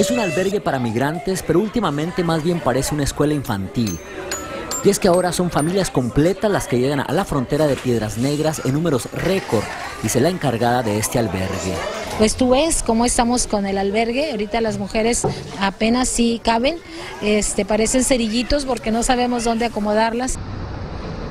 Es un albergue para migrantes, pero últimamente más bien parece una escuela infantil. Y es que ahora son familias completas las que llegan a la frontera de Piedras Negras en números récord, y se la encargada de este albergue. Pues tú ves cómo estamos con el albergue, ahorita las mujeres apenas sí caben, parecen cerillitos porque no sabemos dónde acomodarlas.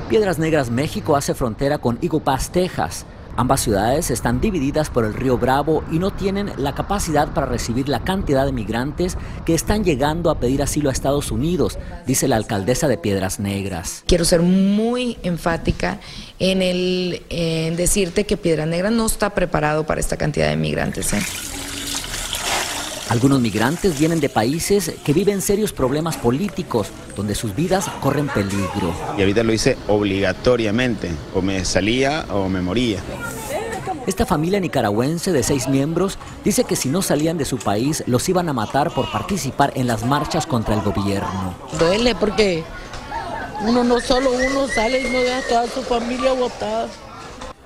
Piedras Negras, México, hace frontera con Eagle Pass, Texas. Ambas ciudades están divididas por el Río Bravo y no tienen la capacidad para recibir la cantidad de migrantes que están llegando a pedir asilo a Estados Unidos, dice la alcaldesa de Piedras Negras. Quiero ser muy enfática en decirte que Piedras Negras no está preparado para esta cantidad de migrantes, ¿eh? Algunos migrantes vienen de países que viven serios problemas políticos, donde sus vidas corren peligro. Y ahorita lo hice obligatoriamente, o me salía o me moría. Esta familia nicaragüense de 6 miembros dice que si no salían de su país, los iban a matar por participar en las marchas contra el gobierno. Duele porque uno sale y no deja toda su familia botada.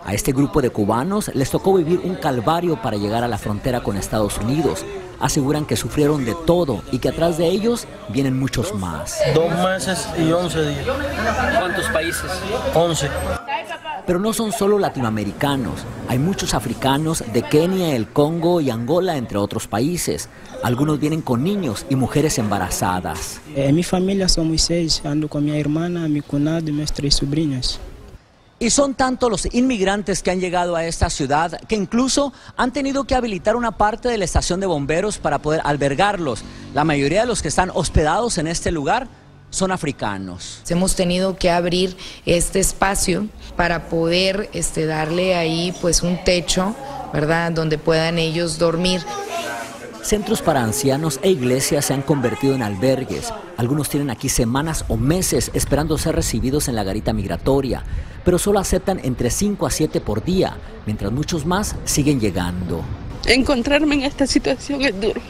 A este grupo de cubanos les tocó vivir un calvario para llegar a la frontera con Estados Unidos. Aseguran que sufrieron de todo y que atrás de ellos vienen muchos más. 2 meses y 11 días. ¿Cuántos países? 11. Pero no son solo latinoamericanos. Hay muchos africanos de Kenia, el Congo y Angola, entre otros países. Algunos vienen con niños y mujeres embarazadas. En mi familia somos 6, ando con mi hermana, mi cuñado y mis 3 sobrinas. Y son tantos los inmigrantes que han llegado a esta ciudad que incluso han tenido que habilitar una parte de la estación de bomberos para poder albergarlos. La mayoría de los que están hospedados en este lugar son africanos. Hemos tenido que abrir este espacio para poder darle ahí pues un techo, ¿verdad?, donde puedan ellos dormir. Centros para ancianos e iglesias se han convertido en albergues. Algunos tienen aquí semanas o meses esperando ser recibidos en la garita migratoria, pero solo aceptan entre 5 a 7 por día, mientras muchos más siguen llegando. Encontrarme en esta situación es duro.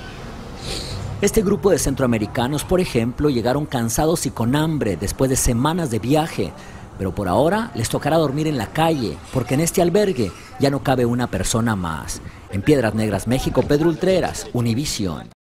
Este grupo de centroamericanos, por ejemplo, llegaron cansados y con hambre después de semanas de viaje, pero por ahora les tocará dormir en la calle, porque en este albergue ya no cabe una persona más. En Piedras Negras, México, Pedro Ultreras, Univision.